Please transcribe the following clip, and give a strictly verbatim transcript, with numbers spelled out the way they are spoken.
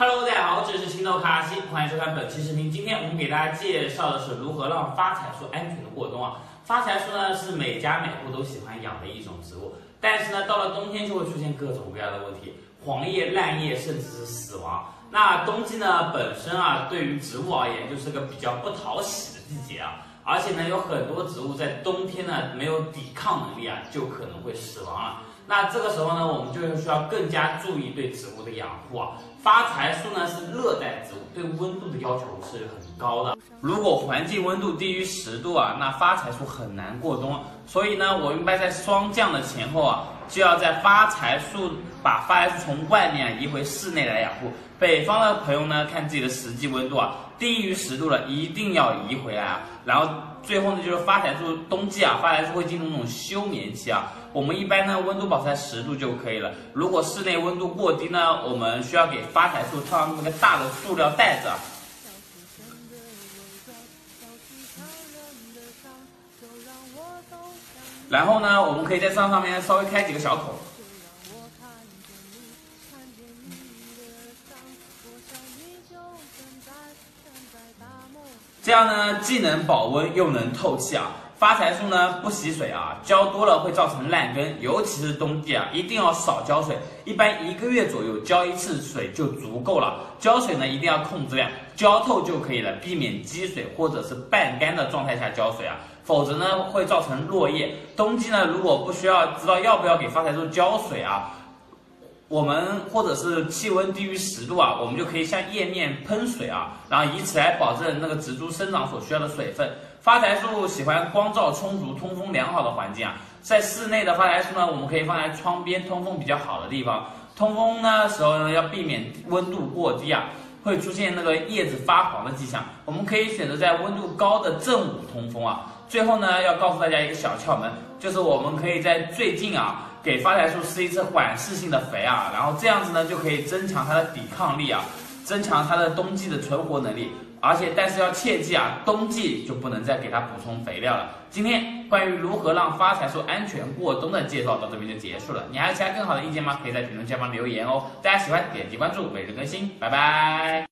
Hello， 大家好，这里是青豆卡西，欢迎收看本期视频。今天我们给大家介绍的是如何让发财树安全的过冬啊。发财树呢是每家每户都喜欢养的一种植物，但是呢到了冬天就会出现各种各样的问题，黄叶、烂叶，甚至是死亡。那冬季呢本身啊对于植物而言就是个比较不讨喜的季节啊。 而且呢，有很多植物在冬天呢没有抵抗能力啊，就可能会死亡了。那这个时候呢，我们就需要更加注意对植物的养护啊。发财树呢是热带植物，对温度的要求是很高的。如果环境温度低于十度啊，那发财树很难过冬。所以呢，我一般在霜降的前后啊，就要在发财树把发财树从外面啊移回室内来养护。北方的朋友呢，看自己的实际温度啊。 低于十度了，一定要移回来啊！然后最后呢，就是发财树冬季啊，发财树会进入那种休眠期啊。我们一般呢，温度保持在十度就可以了。如果室内温度过低呢，我们需要给发财树套上那个大的塑料袋子啊。然后呢，我们可以在上上面稍微开几个小口。 这样呢，既能保温又能透气啊。发财树呢不喜水啊，浇多了会造成烂根，尤其是冬季啊，一定要少浇水。一般一个月左右浇一次水就足够了。浇水呢一定要控制量，浇透就可以了，避免积水或者是半干的状态下浇水啊，否则呢会造成落叶。冬季呢如果不需要知道要不要给发财树浇水啊，我们或者是气温低于十度啊，我们就可以向叶面喷水啊，然后以此来保证那个植株生长所需要的水分。发财树喜欢光照充足、通风良好的环境啊，在室内的发财树呢，我们可以放在窗边通风比较好的地方。通风呢时候呢，要避免温度过低啊，会出现那个叶子发黄的迹象。我们可以选择在温度高的正午通风啊。最后呢，要告诉大家一个小窍门，就是我们可以在最近啊。 给发财树施一次缓释性的肥啊，然后这样子呢就可以增强它的抵抗力啊，增强它的冬季的存活能力。而且，但是要切记啊，冬季就不能再给它补充肥料了。今天关于如何让发财树安全过冬的介绍到这边就结束了。你还有其他更好的意见吗？可以在评论下方留言哦。大家喜欢点击关注，每日更新，拜拜。